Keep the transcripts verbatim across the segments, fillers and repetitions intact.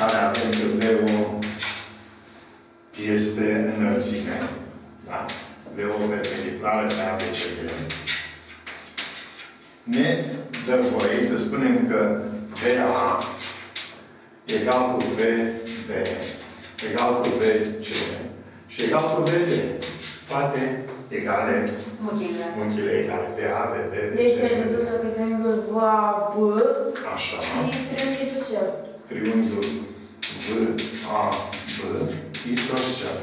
care avem că V O este înălțime. Da? V O perpendiculară la A B C D. Ne dă voie să spunem că V A egal cu V B egal cu V C și egal cu V D. Toate egale, unchiile egale, de A, de D, de C. Deci rezultă că triunghiul V A B este isoscel. Triunghiul V A B isoscel.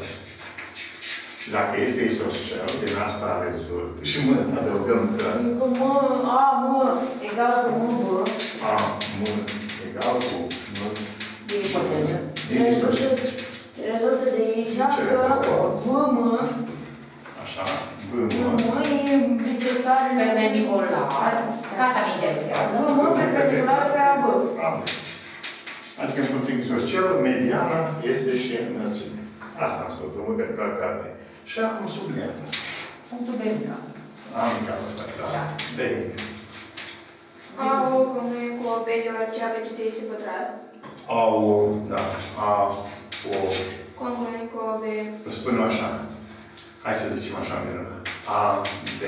Și dacă este isoscel, din asta rezultă. Și mă adăugăm că A M egal cu M B. A M egal cu M B. Rezultă de aici că V M așa, V M e prezentat perpendicular. Asta mi interesează. V M perpendicular pe A B. Adică, în punctul isoscel, mediana este și înălțime. Asta am spus, V M perpendicular pe A B. Și acum subliniat asta. Punctul B mic. A mic a fost asta, da? B mic. A O, cum nu e cu O P, deoarece A B C D este pătrat. A O, da. A O. Congruent cu O B. Spunem așa. Hai să zicem așa, minunat. A, B,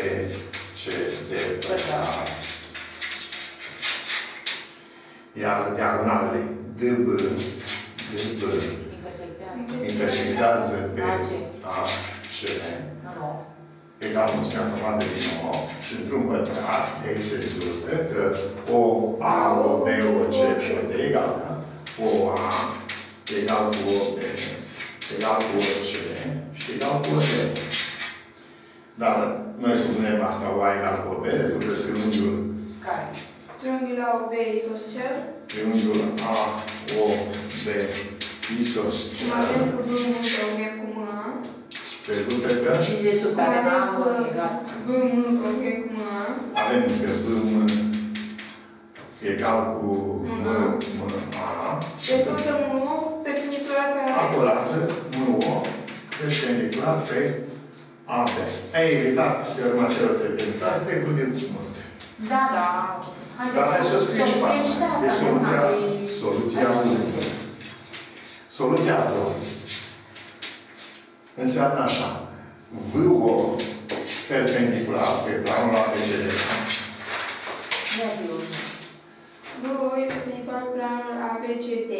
C, D, pătrat. Iar diagonalele D, B, D, B, intersectează pe A, C, egal cu stea formată din nou, și într-un pătrat, deci se rezultă că O, A, O, B, O, C, și O, D, egal, da? O, A, egal cu O, B, egal cu O, C, și dau cu O. Dar noi spunem asta O egal cu O B, rezultă triunghiul care? Triunghiul A O B isoscel. Triunghiul A O B isoscel. Mă avem că V M convine cu M A. Rezultă că? Mă avem că V M convine cu M A. Avem că V M egal cu M A. Rezultă M O perpendicular pe A B. Acurează M O perpendicular pe A B. Ai evitat pe urma celor perpendiculare, te gândim mult. Da, da. Dar hai să scriem și asta. E soluția. Soluția unu. Soluția doi. Înseamnă așa. V O perpendicular pe planul A B C D. V O e perpendicular pe planul A B C D.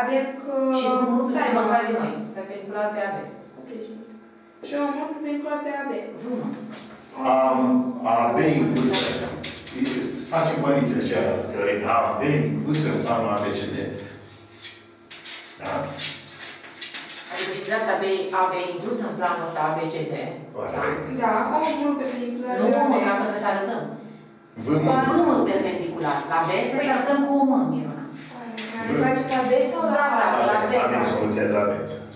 Avem că... Și V M stai măcar de noi. Perpendicular pe A B. Și o mult perpendicular pe A B. A B inclusă. Facem băniță cealaltă. A B inclusă înseamnă A B C D. Da? Adică și dreapta A B inclusă în planul ăsta A B C D. Corect. Da, o mult perpendicular pe A B. Nu mă, ca să ne arătăm. V M perpendicular la B, ne arătăm cu o mă, Miruna. Îl faci la B sau la A? La B. Avem soluția la B.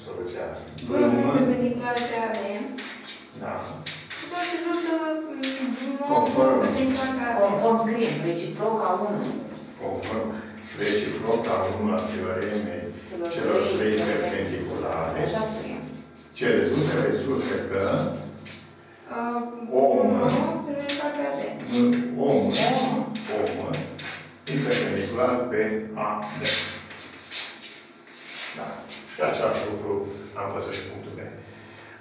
Soluția. V M perpendicular pe A B. Da. Și tot rezultă V M perpendicular pe A B. Conform scriem, reciproc a unu. Conform reciproc a unu a teoremei celor trei perpendiculare. Așa scriem. Ce rezultă? Rezultă că O M O M O M este perpendicular pe A B. Da. Și același lucru am văzut și punctul B.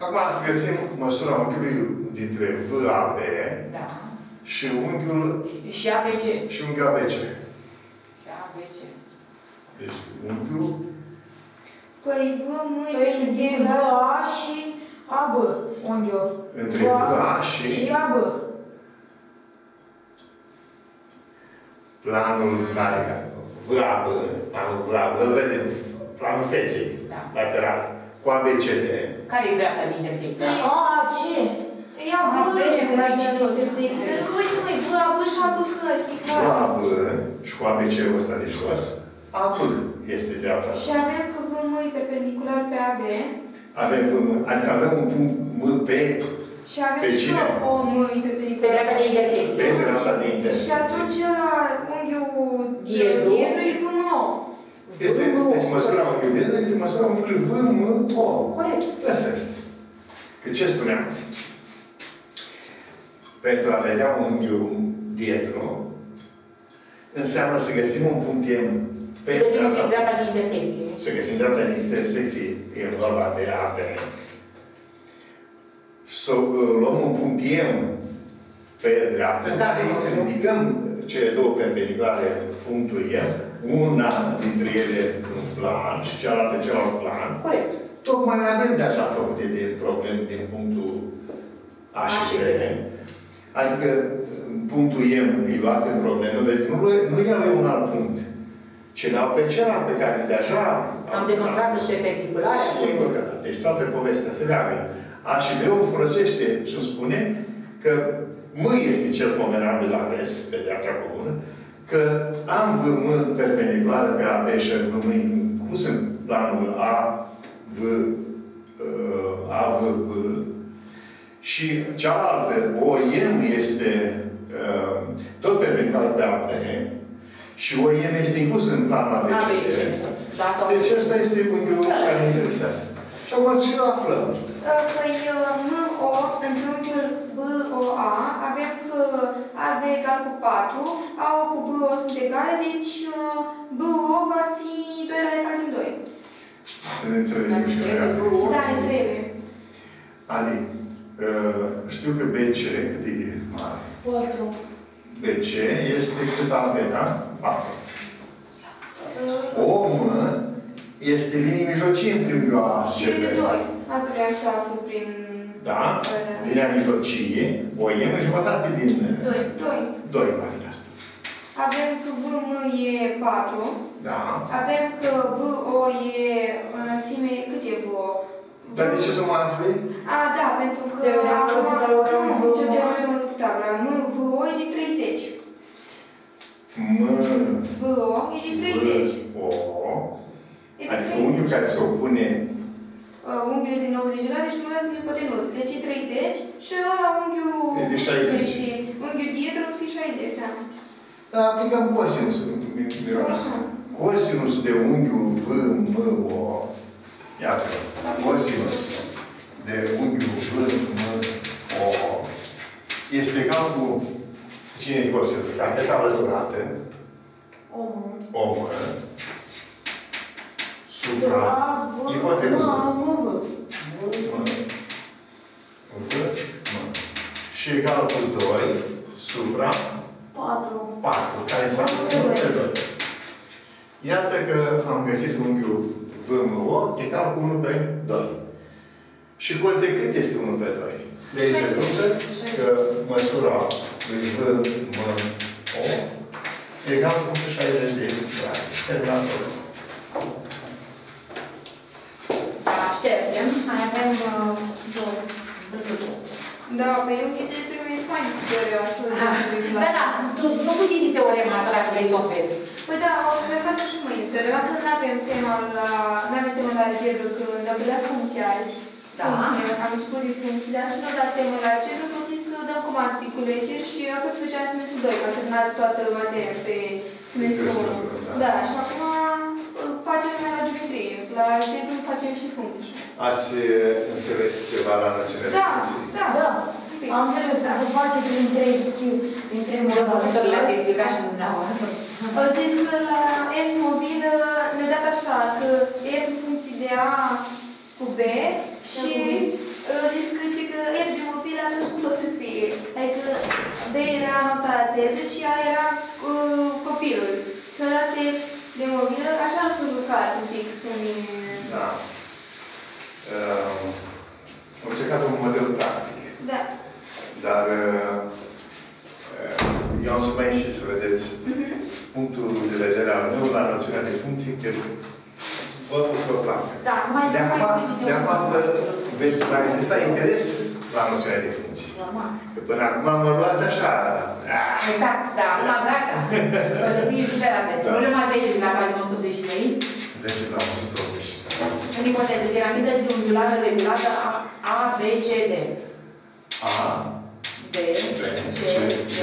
Acum să găsim măsura unghiului dintre V A B și unghiul și A B C. Și unghiul A B C. Și A B C. Deci unghiul... Păi V M e V A și A B. Unghiul. Între V A și A B. Planul care V A B, planul V A B, îl vedem, planul feței, lateral, cu A B C D. Care-i dreapta din intersecție? A, ce? Ia B, uite măi, V A B și A B, V A B și cu A B C-ul ăsta de jos, A B este dreapta. Și avem că V M e perpendicular pe A B. Avem V M, adică avem un punct M pe și avem și o mâini pe dreapta de intersecție. Pe dreapta de intersecție. Și atunci ăla, unghiul diedru e V M O. Deci măsura unghiului diedru este măsura unghiului V M O. Corect. Asta este. Că ce spuneam? Pentru a vedea unghiul diedru, înseamnă să găsim un punct M Se găsim dreapta din intersecție. Se găsim dreapta din intersecție, e vorba de apere. Și să luăm un punct M pe dreapta, da, ridicăm cele două perpendiculare punctul M, una dintre ele în plan și cealaltă celălalt plan. Corect. Tocmai avem deja făcute de probleme din punctul A și B. Adică punctul M e luat în problemă, vezi, nu, nu e avem un alt punct. Ce n-au pe celălalt pe care deja am demonstrat niște perpendiculare. Sigur că da. Deci toată povestea se leagă. A și B-ul folosește și îmi spune că M este cel convenabil ales pe dreapta comună, că am V M perpendiculară pe A B și V M inclus în planul A, V, A, V, B. Și cealaltă, O M este tot perpendiculară pe A B, și O I M este inclus în planul A B C D. Deci asta este unghiul care ne interesează. Și acum și îl aflăm. Păi M O, între unghiul B O A, avem A B egal cu patru, A O cu B O sunt egale, deci B O va fi doi radical din doi. Să ne înțelegem și noi. Da, ne trebuie. Adi, știu că B C, cât e de mare? patru. B C este cât A B, da? patru. O M este linie mijlocie între unghiul A și B. Asta vreau să aflu prin... Da? Linia mijlocie, O M e jumătate din... doi. doi. doi va fi asta. Avem că V M e patru. Da. Avem că V O e înălțime... Cât e V O? Dar de ce să mă afli? A, da, pentru că... Teoremul Pitagora. Ce teoremul Pitagora? M V O e de treizeci. M V O e de treizeci. Adică unghiul care se opune... Unghiul e de nouăzeci grade și mădată din potenuz. Deci e treizeci și ăla unghiul... E de șaizeci. Unghiul dietru o să fie șaizeci, da. Dar aplicăm cosinusul. Cosinusul de unghiul V M O. Iată, cosinus de unghiul V M O este egal cu... Cine e cosinus? Cantitatea alăturată. Omul. Supra ipotenuză. Și egal cu doi supra patru. Care înseamnă unghiul. Iată că am găsit unghiul V M O egal cu unu pe doi. Și cos de cât este unu pe doi? De aici rezultă că măsura lui V M O egal cu șaizeci de grade. Terminat. Așteptem. Mai avem două. Da, pe eu că trebuie să faci teoria. Da, da. Tu nu puteți din teorema asta dacă vrei să o înveți. Păi da, o să mai facem și mâine. Teorema că nu avem tema la algebră, când am dat funcția azi. Da. Am început din funcții, dar și nu am dat tema la algebră, am zis că dăm cum articulegeri și asta se făcea semestrul doi, că am terminat toată materia pe semestrul unu. Da, și acum facem mai la geometrie. La algebră facem și funcții. Ați înțeles ceva la noțiune de funcții? Da, da. Am înțeles, dar se face prin trei Q, prin trei moduri. Le-ați explicat și dumneavoastră. Au zis că la F mobilă ne-a dat așa, că F în funcție de A cu B și au zis că F de mobilă atunci cum o să fie. Adică B era nota la teză și A era copilul. Și odată F de mobilă, așa l-a surcat un pic sunt din... Da. Am încercat un model practic. Da. Dar eu am să mai insist să vedeți punctul de vedere al meu la noțiunea de funcții, că vă o să vă placă. Da, mai să faci video. De acum veți mai exista interes la noțiunea de funcții. Normal. Că până acum mă luați așa... Exact, da, acum gata. O să fie super atenți. Problema zece la pagina o sută optzeci și trei. zece la o sută optzeci și trei. În ipoteză, piramidă triunghiulară regulată A B C D. A, B, C, C.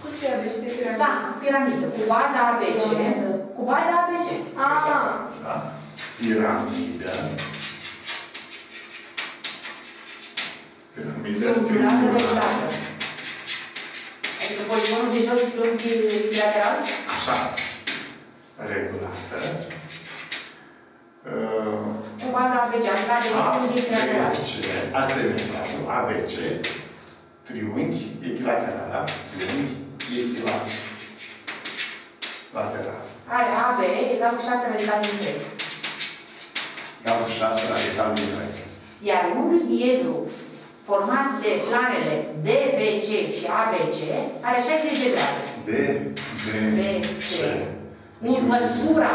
Cum se aveți pe piramidă? Da, piramidă. Cu baza A B C. Cu baza A B C. Aha. Da. Piramidă. Piramidă. Piramidă regulată. Adică poligonul de jos, plumbii lateral? Așa. regula asta. Cu baza A B C, asta e mesajul. A B C, triunghi echilateral, triunghi echilateral. Are A B egal cu șase radical din trei. Egal cu șase radical din trei. Iar unghiul diedru format de planele D B C și A B C are șaizeci de grade. D B C. Măsura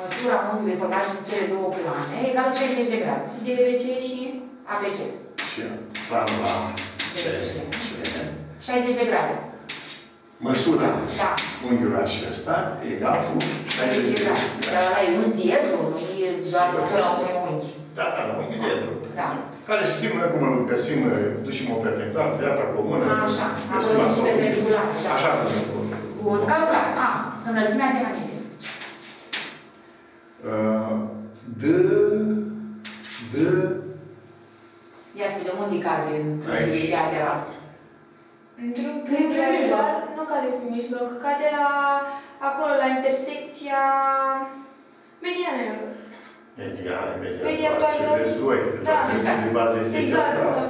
măsura unghiului format în cele două plane egal cu șaizeci de grade. D B C și A B C. Și plana șaizeci de grade. Măsura da. Unghiului acesta egal cu șaizeci de grade. Dar ăla e un diedru, nu e doar măsura unui unghi. Da, da, la unghi diedru. Da. Care stimulă, cum îl găsim, ducem o perpendiculară pe iarba comună. Așa, acolo și perpendiculară. Așa, așa. Bun, calculați. A, înălțimea de manele. D, D. Ia să vedem unde cade într-un bilateral. Într-un bilateral nu cade cu mijloc, cade la acolo, la intersecția medianelor. Mediană, mediană, și vezi doi, că dacă de bază este echilaterală.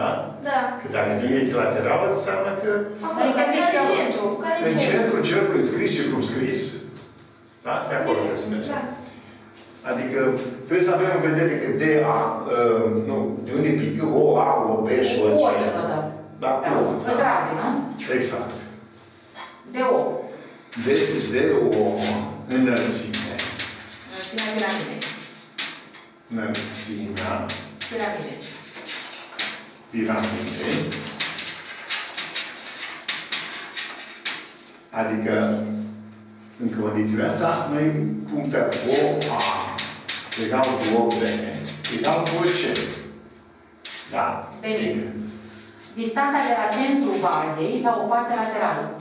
Da? Da. Că dacă nu e echilaterală, înseamnă că... Adică în centru. În centru, cercul scris, circumscris. Da? De acolo vreau să mergem. Adică trebuie să avem în vedere că de A, nu, de unde pică O, A, O, B și O, C. O să notăm. Da, O. Pătrazi, nu? Exact. De O. De O, înălțime. Înălțimea piramidei, adică în condițiile astea noi punctăm O A egal cu O B egal cu O C. Da? Distanța de la centru bazei la o față laterală.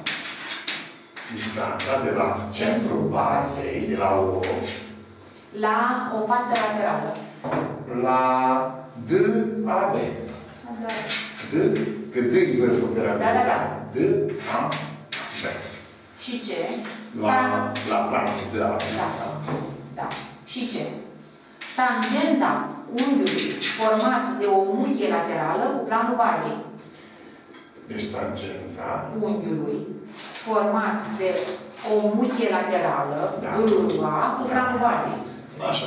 Distanța de la centru bazei de la O la o față laterală. La D, A, B. D, că D e vârful piramidei. Da, da, da. D, A, B. Și ce? La planul de A. Da. Și ce? Tangenta unghiului format de o unghie laterală cu planul bazei. Deci tangenta unghiului format de o unghie laterală, D A, cu planul bazei. Așa.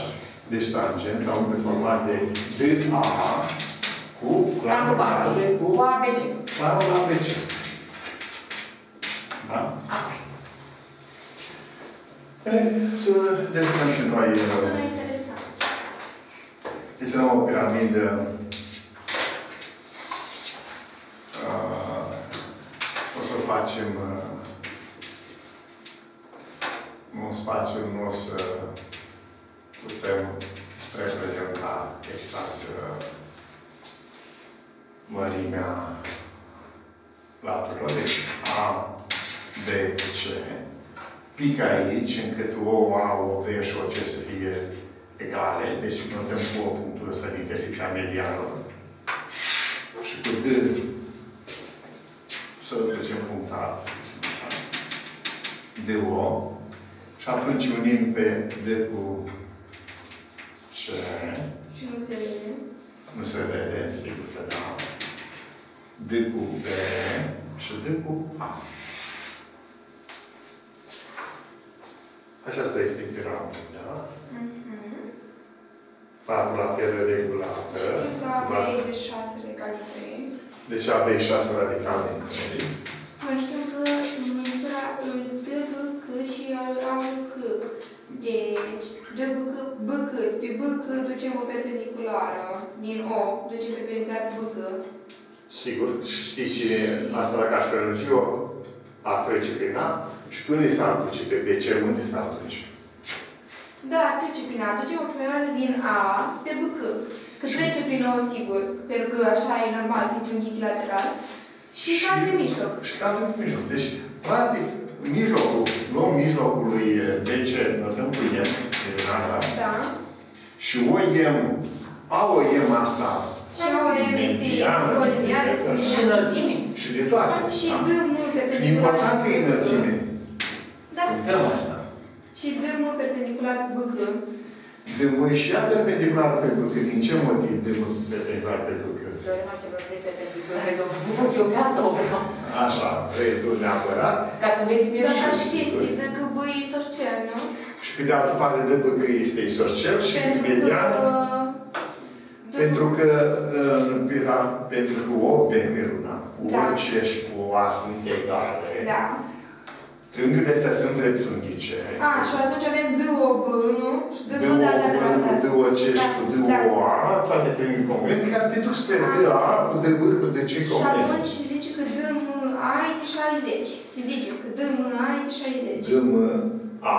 Deci tangent la un format de D A cu planul bazei cu A B C. Planul A B C. Da? Asta e. Să desenăm și noi. Sună interesant. Desenăm o piramidă. O să facem un spațiu nostru. Putem reprezenta exact mărimea laturilor. Deci A, B, C. Pică aici, încât O, A, O, B și O, C să fie egale. Deci notăm cu O punctul ăsta din intersecția medianelor. Și cu D să ducem punctat de O. Și atunci unim pe D cu C. Și nu se vede. Nu se vede, sigur că da. D cu B și D cu A. Aceasta este piramida. patru latere regulată. A B e de șase radical din trei. Deci A B e șase radical din trei. Mai știu că măsura lui D B C și al A B C. Deci, de B C, pe B C ducem o perpendiculară din O, ducem perpendiculară pe B C. Sigur, știi cine asta la caș prelungii O? A trece prin A și unde s-a duce pe B C, unde s-a duce? Da, trece prin A, ducem o perpendiculară din A pe B C. Că trece prin O, sigur, pentru că așa e normal, pentru un unghi lateral. Și cade pe mijloc. Și cade pe mijloc. Deci, practic, mijlocul, luăm mijlocul lui B C, notăm cu I M, da. Și O I M, A O I M asta. Și A O I M este iscoliniară, și înălțime. Și de toate. Și D multe. Important e înălțime. Da. Putem asta. Și D M perpendicular cu B C. D M e și ea perpendicular pe B C. Din ce motiv D M perpendicular pe B C? Teorema celor trei perpendiculare, domnul. Nu pot eu pe asta o vreau. Așa, vrei tu neapărat. Ca să vezi bine și știi. Dar că B e isoscel, nu? Și pe de altă parte D B că este isoscel și imediat... Pentru că pentru că O, B, Luna, cu orice și cu A sunt egale. Da. Triunghiurile astea sunt dreptunghice. A, și atunci avem D O B, nu? Și D O C și cu D O A, toate triunghiuri comune, care te duc spre D A, cu D B, cu D C comune. Și atunci zice că D M A e de șaizeci. Zice că D M A e de șaizeci. D M A,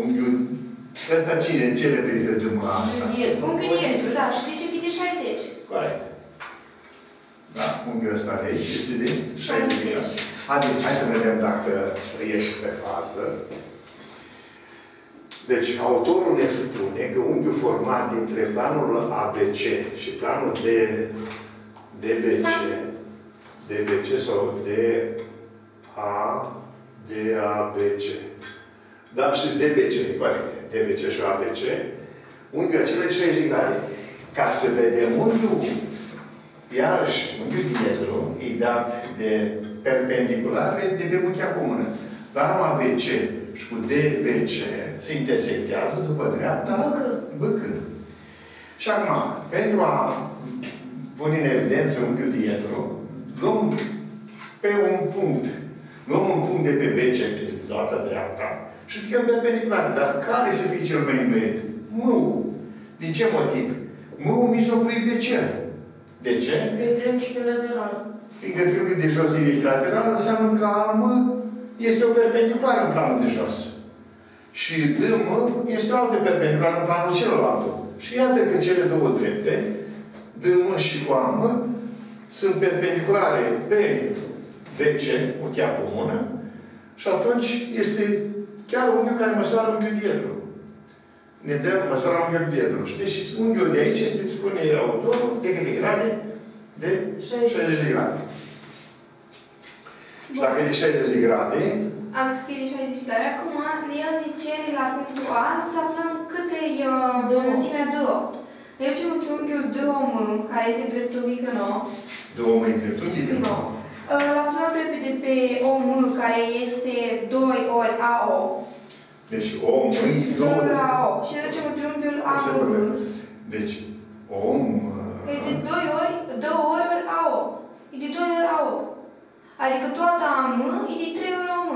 unghiul... Asta cine? Ce reprezintă D M A asta? Unghiul este, da, și zice că e de șaizeci. Corect. Da, unghiul ăsta de aici este de șaizeci. Adică, hai să vedem dacă ieși pe fază. Deci, autorul ne spune că unghiul format dintre planul A B C și planul de DBC, DBC sau de A, DABC. Dar și D B C, corect. D B C și A B C, unghiul acela de șaizeci de grade. Ca să vedem unghiul, iarăși, unghiul dietru, e dat de perpendiculare de pe unchea comună. Planul A B C și cu D B C se intersectează după dreapta B C. Și acum, pentru a pune în evidență unghiul dietru, luăm pe un punct, luăm un punct de pe B C, pe de toată dreapta, și ridicăm perpendicular. Dar care să fie cel mai nimerit? M-ul. Din ce motiv? M-ul în mijlocul B C. De ce? De triunghiul lateral. Fiindcă triunghiul de jos e lateral, înseamnă că A M este o perpendiculară în planul de jos. Și D M este o altă perpendiculară în planul celălalt. Și iată că cele două drepte, D M și cu A M, sunt perpendiculare pe B C, o cheia comună, și atunci este chiar unghiul care măsoară unghiul dietru. Ne dă măsoară unghiul dietru. Deci unghiul de aici este, spune autorul, de câte grade? De șaizeci de grade. Și dacă e de șaizeci de grade... Am scris de șaizeci de grade. Acum, el de cere la punctul A să aflăm câte e înălțimea D opt. Eu ce un triunghiul D O M, care este dreptunghic în O. D O M e dreptunghic în O. Îl aflăm repede pe O M, care este doi ori A O. Deci O M e doi ori A O. Și eu ce un triunghiul A O. Deci O M... E de doi ori, două ori A O. E de doi ori A O. Adică toată A M e de trei ori A M.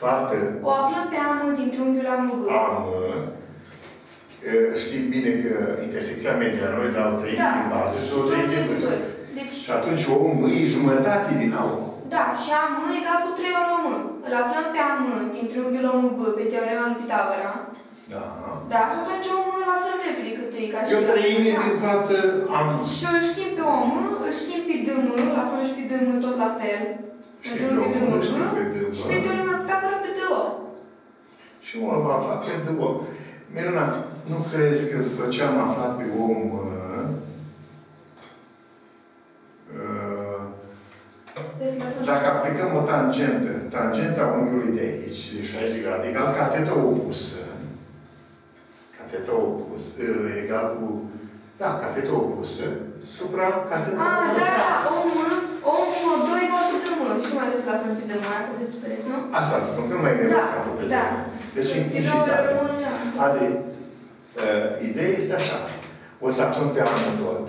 Toată... O aflăm pe A M din triunghiul A M G. A M. Știm bine că intersecția media noi de la o treime din bază și o treime din vârstă. Și atunci O M e jumătate din A O. Da, și A M egal cu trei ori O M. Îl aflăm pe A M din triunghiul O M G pe teorema lui Pitagora. Da. Da, și atunci O M îl aflăm repede cât e ca și... Eu treime din toată A M. Și îl știm pe O M, îl știm pe D M, îl aflăm și pe D M tot la fel. Știm pe O M, știm pe D M. Și pe teorema lui Pitagora pe D O. Și O M va afla pe D O. Miruna, nu crezi că după ce am aflat pe O M... Dacă aplicăm o tangentă, tangenta unghiului de aici, de șaizeci de grade, egal cateta opusă, cateta opusă, egal cu, da, cateta opusă, supra cateta opusă. Ah, da, da, omul, doi egal cu D M. Și nu mai des la fel pe D M, aia trebuie să spuneți, nu? Asta îți spun, că nu mai ne vezi la fel pe D M. Da, deci, insistare. Adică, ideea este așa. O să aflăm pe anul tot.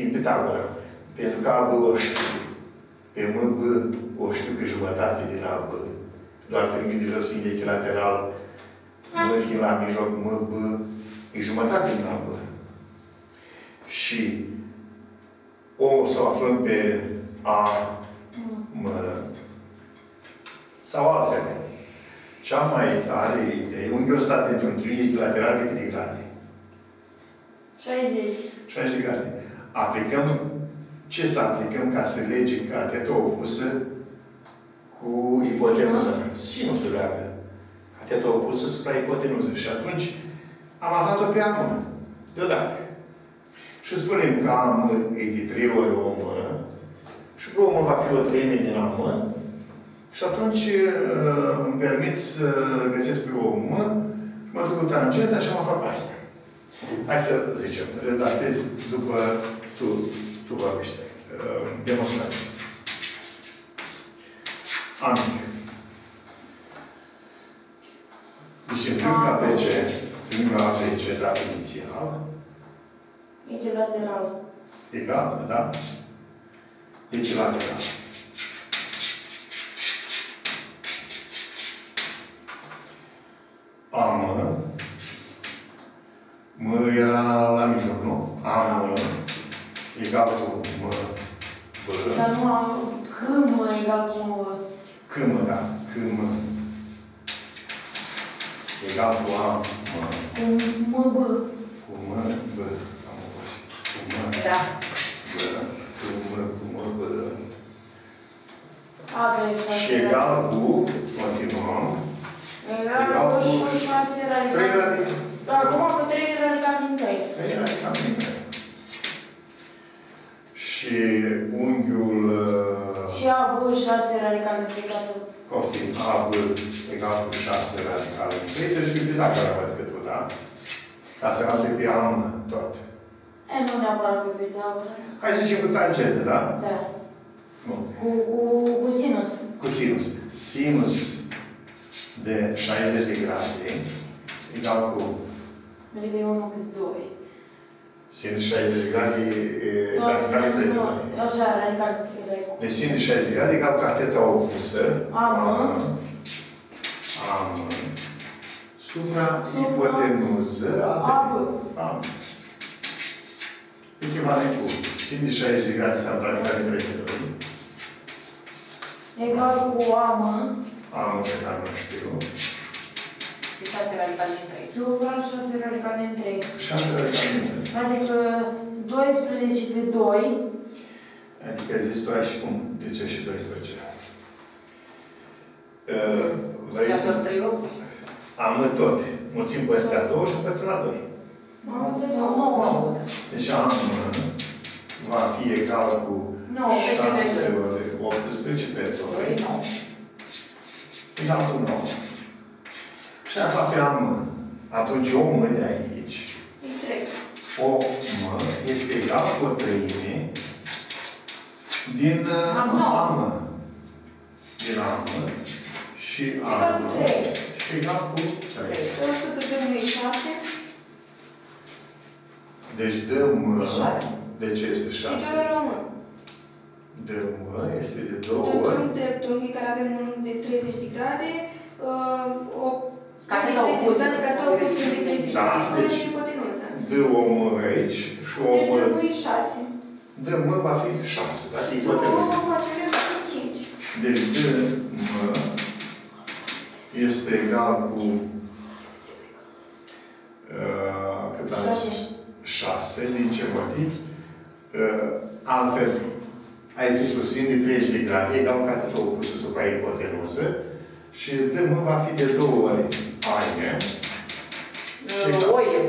În Pitagora. Pentru că A B o știu. Pe M B o știu că jumătate din A B. Doar triunghiul de jos fiind echilateral, M fiind la mijloc, M B e jumătate din A B. Și o să o aflăm pe A M sau altfel. Cea mai tare idee, unghiul ăsta dintr-un triunghi echilateral de câte grade? șaizeci. șaizeci de grade. Aplicăm ce să aplicăm ca să legem cateta opusă cu ipotenuză? Sinusul avea. Cateta opusă supra ipotenuză. Și atunci am aflat-o pe A M deodată. Și spunem că A M e de trei ori O M și că O M va fi o treime din A M Și atunci îmi permit să găsesc pe omul, mă duc cu tangenta și mă fac asta. Hai să zicem, redactez după tu, tu vorbești. Demonstrați. Amin. Deci în limba A B C, limba A B C trapezițial. Echilateral. Egal, da? Echilateral. Am. M era la mijloc, nu? Am. Egal cu M. B. Dar nu am C M egal cu M. C M, da. C M. Egal cu A. M. Cu M. B. Cu M. B. Am obosit. Cu M. Da. B. Cu M. Cu M. B. Și egal cu, continuăm. Egal cu șase radical. Dar acum cu trei radical din trei. trei radical din trei. Și unghiul... Și A B șase radical din trei. Poftim, A B egal cu șase radical din trei. Deci mi-e dat care văd cât vă, da? Ca să arate pe an tot. E, nu neapărat pe vidaură. Hai să zicem cu tangente, da? Da. Cu sinus. Cu sinus. Sinus de șaizeci de grade egal cu... Merg de unu cât doi. Sinus șaizeci de grade e radical de doi. Așa, radical de doi. Deci sinus șaizeci de grade egal cu cateta opusă. Amă. Amă. Supra ipotenuză. Amă. Amă. Echivalent cu sinus șaizeci de grade sau radical de doi. Egal cu amă. Amă pe care nu știu. șase radicale din trei. Supra șase radicale din trei. șase radicale din trei. Adică doisprezece pe doi. Adică ai zis tu ai și cum? De ce și doisprezece? Vrei să... Amă tot. Mulțim pe astea două și pe la doi. Amă de nouă. Deci amă va fi egal cu șase ori optsprezece pe doi. Egal cu nouă. Și asta pe amă. Atunci o mă de aici. O mă este egal cu o treime din amă. Din amă. Și amă. Și egal cu trei. Deci dăm... Deci este șase. Dăm este de două ori. Dreptul dreptunghi care avem un unghi de treizeci de grade. Cateta opusă. Cateta opusă de treizeci de grade și ipotenuză. Dă o mă aici și o mă... Deci trebuie șase. Dă mă va fi șase, da? Și două mă face vreo cinci. Deci dă mă este egal cu... Cât am zis? șase. Din ce motiv? Altfel, ai zis puțin de treizeci de grade, egal cu cateta opusă supra ipotenuză. Și dăm va fi de două ori aie. Oie.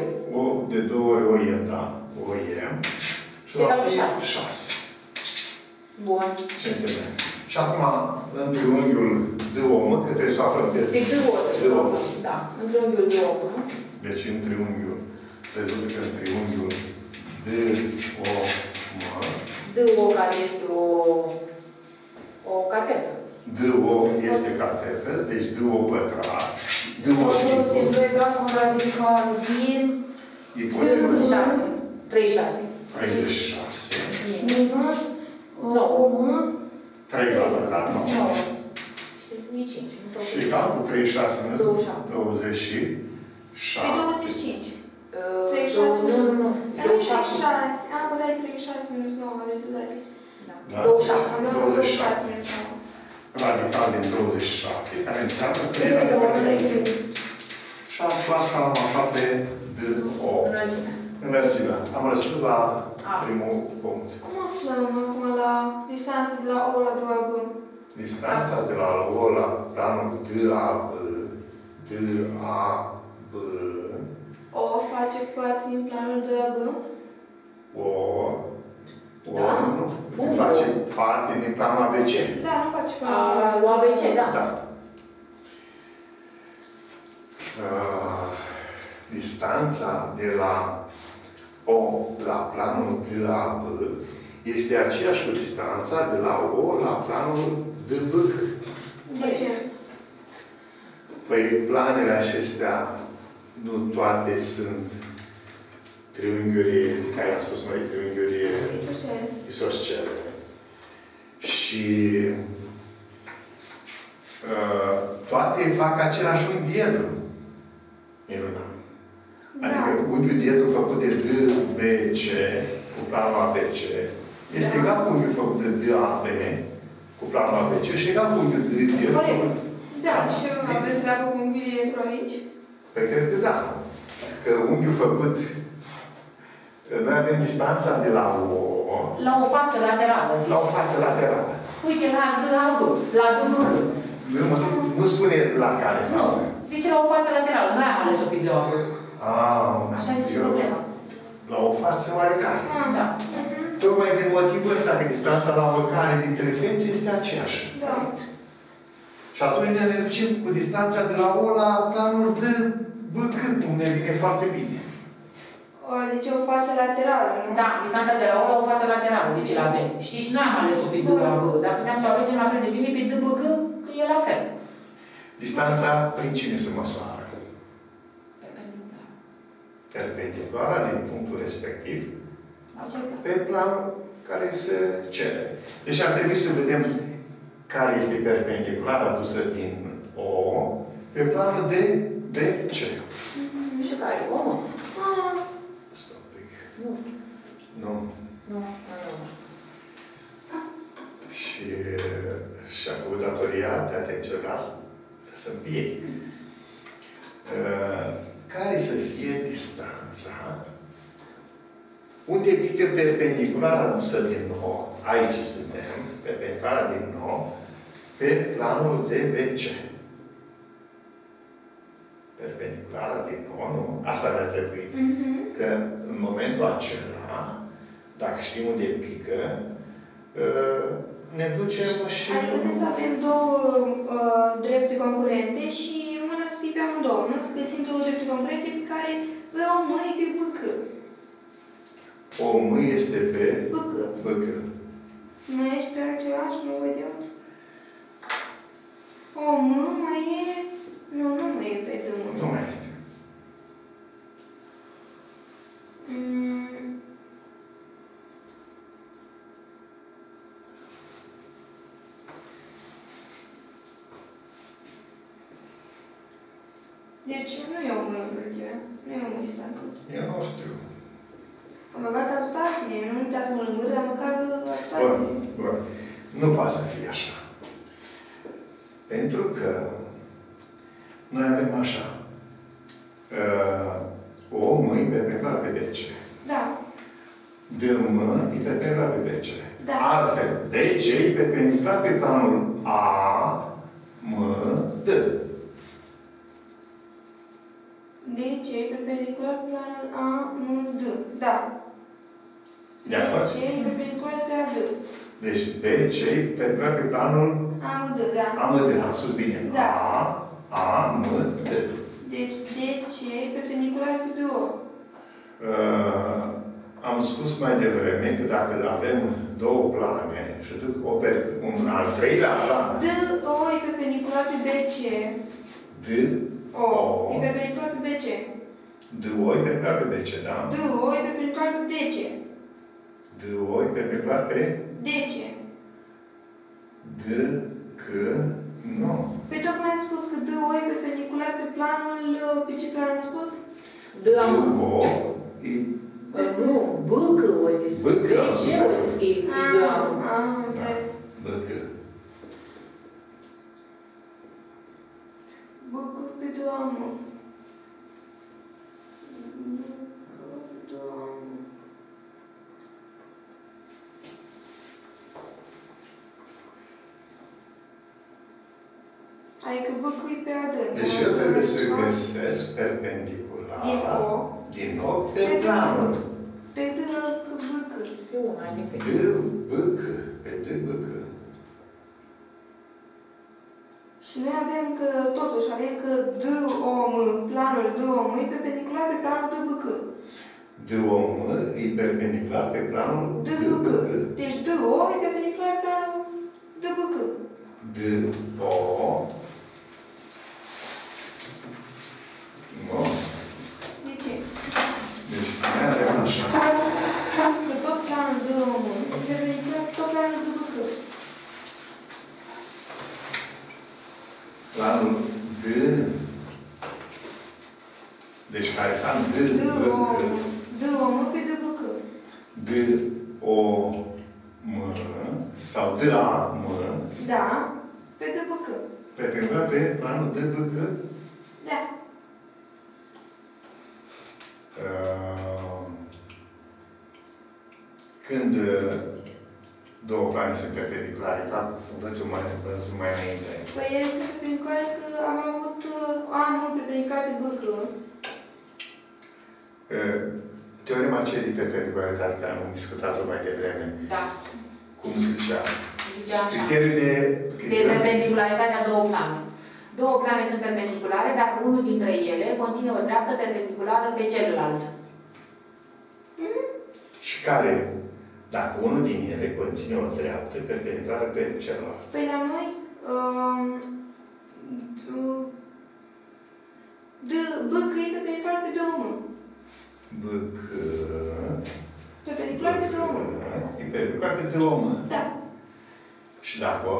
De două ori oie, da. Oie. Și va fi șase. Bun. Și acum, în triunghiul D O M, că trebuie să aflăm de D O M. Da, în triunghiul D O M. Deci, în triunghiul, rezultă că în triunghiul D O M. D O care este o catetă. D O este catetă, deci D O pătrat. D O se egal cu radical din ipotenuză. treizeci și șase. treizeci și șase. Minus nouă. trei la pătrat. nouă. Și egal cu treizeci și șase. douăzeci și șapte. douăzeci și cinci. treizeci și șase. Am putea treizeci și șase minus nouă. douăzeci și șapte. douăzeci și șapte minus nouă. Radical din douăzeci și șapte, care înseamnă trei radical din trei. Și asta am aflat pe D O. Înălțimea. Am răspuns la primul punct. Cum aflăm acum la distanța de la O la doi A B? Distanța de la O la planul D A B. D A B. O face parte din planul D A B? O. Ori nu face parte din planul A B C. Da, nu face planul A B C, da. Distanța de la O la planul D A B este aceeași cu distanța de la O la planul D B. De ce? Păi planele acestea nu toate sunt triunghiuri, care am spus noi, triunghiuri isoscele. Și uh, toate fac același unghiedru. Minunat. Adică unghiul diedru făcut de D B C cu planul A B C este egal cu unghiul făcut de D A B cu planul A B C și egal cu unghiul diedru făcut. Da, și aveți treabă cu unghiul diedru aici? Păi cred că da. Că unghiul făcut... Noi avem distanța de la o... La o față laterală, zici? La o față laterală. Uite, la D B, la D B. Nu spune la care față. Zice la o față laterală, noi am ales-o pe de ori. Așa zice problema. La o față oarecare. Da. Tocmai din motivul ăsta, că distanța la oricare dintre fețe este aceeași. Da. Și atunci ne reducem cu distanța de la O la planul de B C, unde vine foarte bine. Deci o față laterală, nu? Da, distanța de la O la o față laterală, deci la B. Știi, și noi am ales-o pe D la B. Dar puteam să alegem la fel de bine pe D B C, că e la fel. Distanța prin cine se măsoară? Perpendiculară din punctul respectiv pe planul care se cere. Deci ar trebui să vedem care este perpendiculară adusă din O pe planul de B C. Și care e omul? Stai un pic. Nu. Nu. Nu. Și și-a făcut datoria de atenționat. Să fie. Uh, care să fie distanța unde pică perpendiculara adusă din nou, aici suntem, perpendiculara din nou, pe planul de B C. Perpendiculara din nou, nu? Asta ne-ar trebui. Uh-huh. Că în momentul acela, dacă știm unde pică, uh, ne ducem și... Adică putem să avem două uh, drepte concurente și una să fie pe amândouă. Nu? Să găsim două drepte concurente pe care pe o mână e pe B C. O mână este pe B C. B C. Nu ești pe același, nu vedem. O mână mai e... Nu, nu mai e pe D M. Nu mai este. Mm. Deci nu e o îmbrățime, nu e o distanță. Eu nu știu. Am învățat abstracție, nu uitați mă lângură, dar măcar abstracție. Bun, bun. Nu poate să fie așa. Pentru că noi avem așa. O mâini perpendiculară pe B C. Da. De mâini perpendiculară pe B C. Da. Altfel, D C e perpendicular pe planul A, M, D. D C e perpendicular planul A, nu D. Da. D C e perpendicular pe A, D. Deci D C e perpendicular pe planul A, M, D, da. A, M, D, am spus bine. Da. A, A, M, D. Deci D C e perpendicular pe D O. Uh, am spus mai devreme că dacă avem două plane și duc o pe un al treilea plan. D O e perpendicular pe B C. D. O. E perpendicular pe B C. D O e perpendicular pe B C, da? D O e perpendicular pe D C. D O e perpendicular pe... D C. D. C. Nu. Păi tocmai ați spus că D O e perpendicular pe planul... Pe ce plan ați spus? D O. E... Nu. B C o ai zis. B C. D C o ai zis că e D O. Am înțeles. B C. B C pe doamnă. B C pe doamnă. Adică B C e pe adânc. Deci eu trebuie să găsesc perpendicular din nou pe planul. Pe D C. una, adică... D, B C, pe D, B C. Și noi avem că, totuși, avem că D, O, M, planul D, O, M, e perpendicular pe planul D, B, C. D, O, M, e perpendicular pe planul D, B, C. Deci D, O, e perpendicular pe planul D, B, C. D, O, planul D. Deci care plan D, D, O, D, O, M, pe D, B, C. D, O, M, sau D, A, M. Da, pe D, B, C. Pe primul pe planul D, B, C? Da. Când două plane sunt perpendiculare, da? Văzut mai, văzut mai înainte. Păi ele sunt perpendiculare că am avut... am un perpendicular pe B C. Teorema ce de perpendicularitate, care am discutat-o mai devreme. Da. Cum zicea? Zicea așa. Criteriul de... Criteriul de perpendicularitate a două plane. Două plane sunt perpendiculare dacă unul dintre ele conține o dreaptă perpendiculară pe celălalt. Mm? Și care? Dacă unul din ele conține o dreaptă perpendiculară pe celălalt. Păi la noi, um, B C e perpendicular pe D O M. B C perpendicular pe D O M. E perpendicular pe D O M. Da. Și dacă o,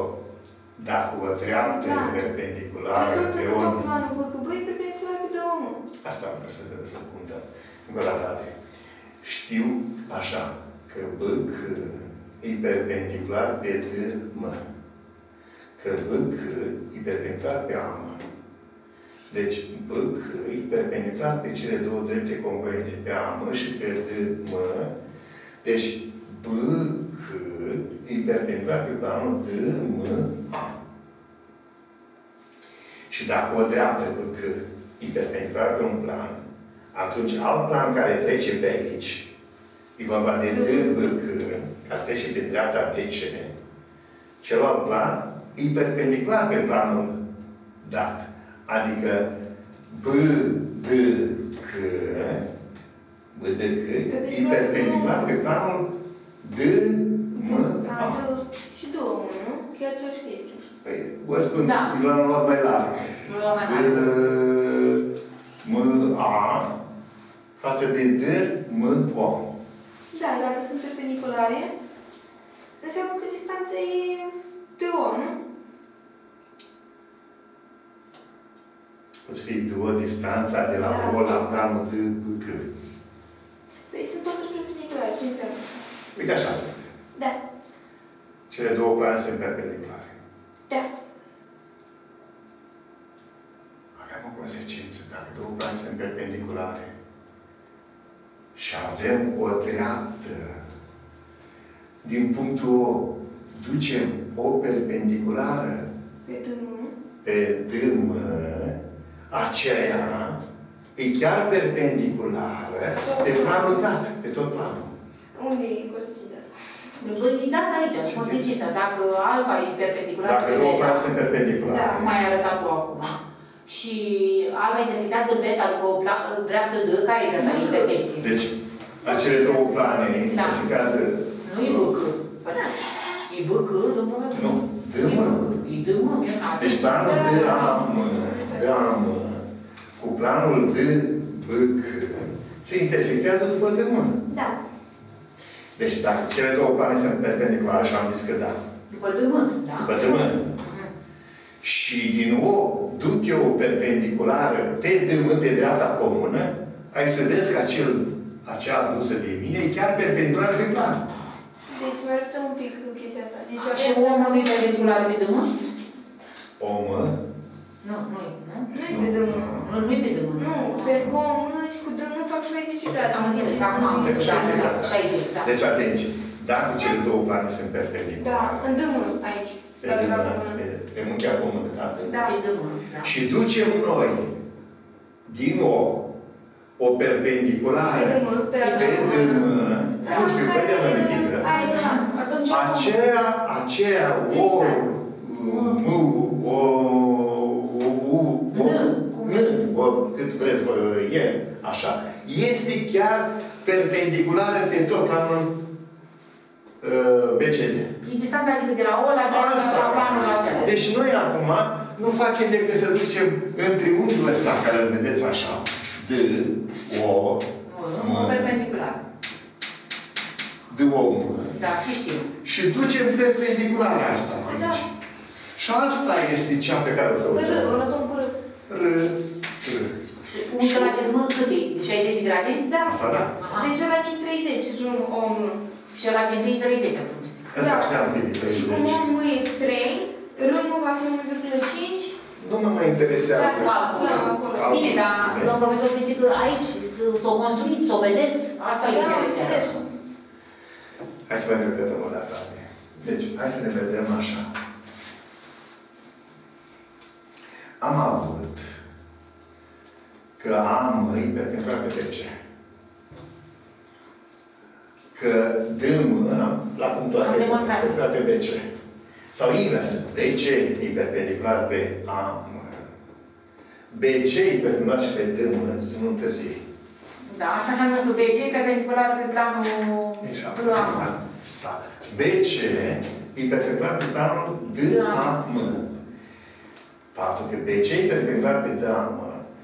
dacă o dreaptă da. perpendiculară pe D O M. B C e perpendicular pe D O M. Asta vreau să vă spun, da. Încă o dată. Știu așa. Că B C e perpendicular pe D M. Că B C e perpendicular pe A M. Deci B C e perpendicular pe cele două drepte componente, pe A M și pe D M. Deci B C e perpendicular pe planul D M A. Și dacă o dreaptă B C e perpendicular pe un plan, atunci alt plan care trece pe aici e vorba de D B C, care trece pe dreapta D C. Celălalt plan e perpendicular pe planul dat. Adică B D C e perpendicular pe planul D M A. Și două, nu? Că e aceeași chestie. Păi, vă spun, eu l-am luat mai larg. D M A față de D M O. Da, dacă sunt perpendiculare, înseamnă că distanța e D O, nu? Poți fi D O distanța de la O la planul de B C. Păi sunt totuși perpendiculare, ce înseamnă? Uite, așa sunt. Da. Cele două plane sunt perpendiculare. Da. Avem o consecință. Dacă două plane sunt perpendiculare, și avem o dreaptă. Din punctul O, ducem o perpendiculară pe D M. Pe D M. Aceea e chiar perpendiculară tot pe planul dat, pe tot planul. Unde e cosecita asta? Cosecita aici, cosecita. Dacă alfa e perpendiculară, dacă două plane sunt perpendiculare. Da, cum ai arătat tu acum. Și alba intersectează beta după o dreaptă D, care e dreapta intersecție. Deci, acele două plane intersectează... Nu e B C. Păi da. E B C, domnule? Nu. D M. E D M. Deci planul D A M cu planul D B C se intersectează după D M. Da. Deci, dacă cele două plane sunt perpendiculare, și am zis că da. După D M, da. După D M. Și din nou, duc eu o perpendiculară pe D M, pe dreapta comună, ai să vezi că acel, acea adusă de mine e chiar perpendiculară pe plan. Deci, mă arătă un pic chestia asta. Deci, așa omul e perpendicular pe D M? Omă? Nu, nu e. Nu e pe D M. Nu, nu e pe D M. Nu, pe omă și cu D M fac șaizeci de grade. Am zis că acum am șaizeci de grade. Deci, atenție. Dacă cele două plane sunt perpendiculare. Da, în D M aici. Remunchea comună, da? Da. Și ducem noi, din nou, o o perpendiculară, nu știu, vedem în titră. Aceea, aceea, o, nu, o, o, o, o, cât vreți, e, așa, este chiar perpendiculară pe tot planul B C D. Distanța adică de la O la planul acela. Deci noi acum nu facem decât să ducem în triunghiul ăsta, care îl vedeți așa. D, O, M. O perpendicular. D, O, M. Da, ce știu. Și ducem perpendiculara asta aici. Și asta este cea pe care o făcut. R, o luăm cu R. R, R. Și un grad de M cât e? șaizeci grade? Da. Asta da. Deci ăla din treizeci, jurul O, M. Și ăla din treizeci, atunci. Asta știam din treizeci. Și cum O, M e trei, R, M va fi unu virgulă cinci. Nu mă mai interesează. Bine, dar, domn profesor, zice că aici s-o construiți, s-o vedeți, asta le interesează. Hai să mai repetăm o dată. Deci, hai să ne vedem așa. Am avut că am îi perpendicular pe T C. Că dăm la punctuare perpendicular pe B C. Sau invers. D C e perpendicular pe A M. B C e perpendicular și pe D M. Să nu întârzi. Da, asta înseamnă că B C e perpendicular pe planul D A M. Da. B C e perpendicular pe planul D A M. Faptul că B C e perpendicular pe D A M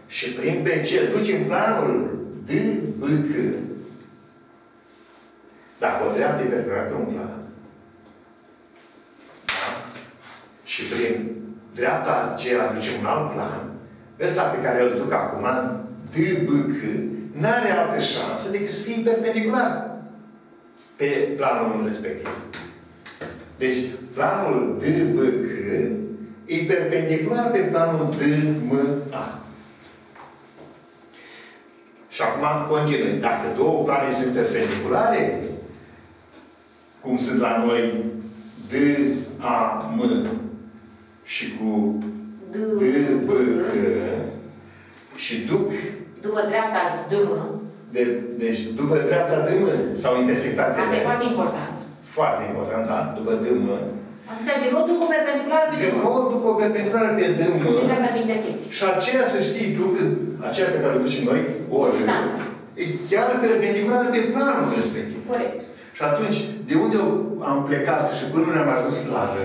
și prin B C ducem planul D B C. Dacă o dreaptă e perpendicular pe un plan, și prin dreapta aceea ducem un alt plan, ăsta pe care îl duc acum, D B C, n-are altă șansă decât să fie perpendicular pe planul respectiv. Deci, planul D B C e perpendicular pe planul D M A. Și acum continuăm. Dacă două plane sunt perpendiculare, cum sunt la noi D A M și cu D B C și duc după dreapta D M. De, deci după dreapta D M sau intersectat D M. Asta e foarte important. Foarte important, da. După D M. Adică de mod duc o perpendiculară pe D M. De mod duc o perpendiculară pe D M. Și aceea să știi tu că aceea pe care o ducem noi, ori, e chiar perpendiculară pe planul respectiv. Corect. Și atunci, de unde am plecat și până nu am ajuns la R,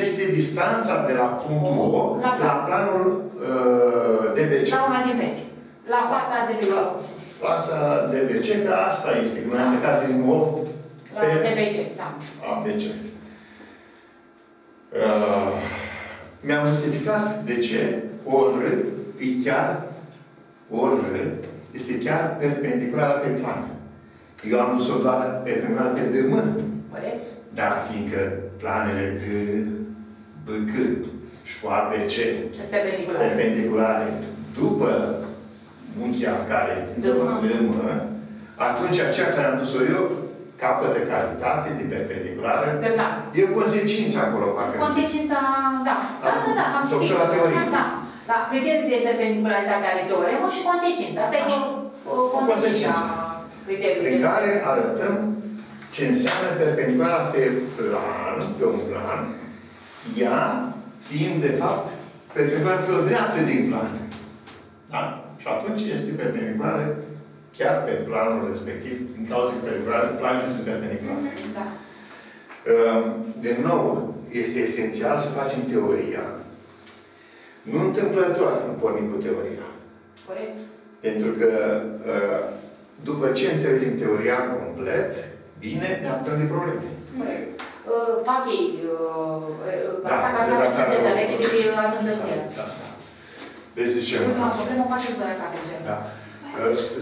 este distanța de la punctul O la, la planul uh, D B C. La una din feți. La fața D B C. La fața D B C, că asta este. Când da. Am plecat din O la pe D B C, da. A B C. Uh, Mi-am justificat de ce O R e chiar O R este chiar perpendiculară pe plan. Eu am dus-o doar perpendiculară pe D M. Corect. Dar fiindcă planele D B C și cu A B C perpendiculare după munchia care D M, atunci aceea care am dus-o eu capătă calitate de perpendiculară. E consecința acolo, parcă. Consecința, da. Da, da, da. Am știut. Da. Da. Criterii de perpendicularitate ale teoremă și consecința. Asta e o consecință. Prin care arătăm ce înseamnă perpendicular pe plan, pe un plan, ea fiind, de fapt, perpendicular pe o dreaptă din plan. Da? Și atunci este perpendiculară chiar pe planul respectiv, din cauza că planele sunt perpendiculare. Da. De nou, este esențial să facem teoria. Nu întâmplător nu pornim cu teoria. Corect. Pentru că după ce înțelegem teoria complet, bine, ne apucăm de probleme. Fac ei. Asta ca să ne sunteți repede, că eu l-ați întâlnit. Deci zicem... Ultima problemă, facem doi acasă, gen.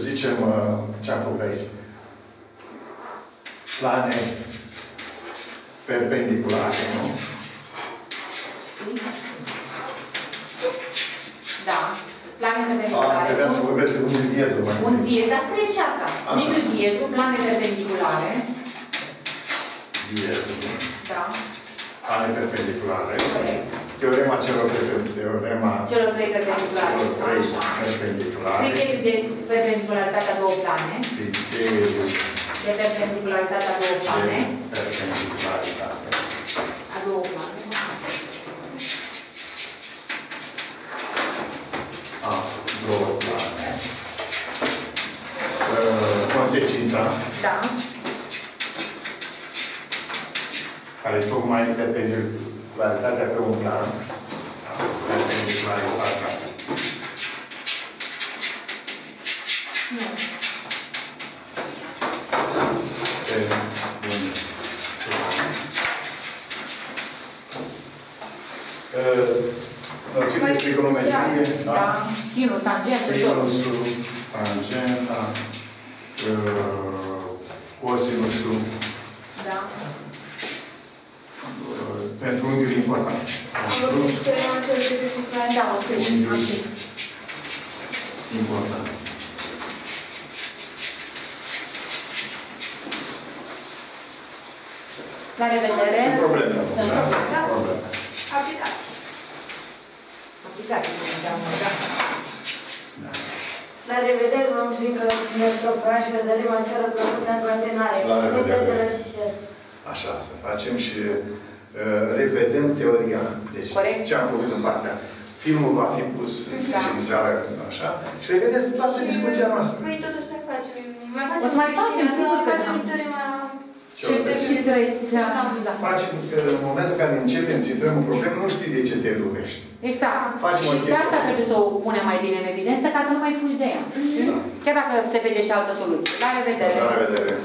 Zicem ce-am făcut aici. Plane perpendiculare, nu? Da. Trebuia să vorbesc de unul dietul. Un diet, dar spune și asta. Unul dietul, plane perpendiculare. Dietul. Da. Plane perpendiculare. Teorema celor trei perpendiculare. Celor trei perpendiculare. Celor trei perpendiculare. de perpendicularitatea două plane. De perpendicularitatea două plane. A două plane. A două plane. Consecința. Da. Care tocmai perpendicularitatea pe un plan. Perpendicularitatea. Noțiune trigonometrie, da? Da. Sinus, tangentă, sinusul, tangenta, cosinusul. Da. Pentru unghiul important. Am văzut că e mai important. Da, o trebuie. Important. La revedere. Sunt probleme acum, da? Da. Probleme. Aplicați. Aplicați, înseamnă, da? Da. La revedere, vă mulțumim că ați venit și vă dărim aseară plăcută în continuare. La revedere. Așa, să facem și revedem teoria. Deci, ce am făcut în partea? Filmul va fi pus în seara, așa? Și revedeți toată discuția noastră. Păi, totuși mai facem. O să mai facem, sigur că am. Facem că în momentul în care începem să intrăm în probleme, nu știi de ce te lumești. Exact. Și de asta trebuie să o punem mai bine în evidență, ca să nu mai fugi de ea. Chiar dacă se vede și altă soluție. La revedere! La revedere!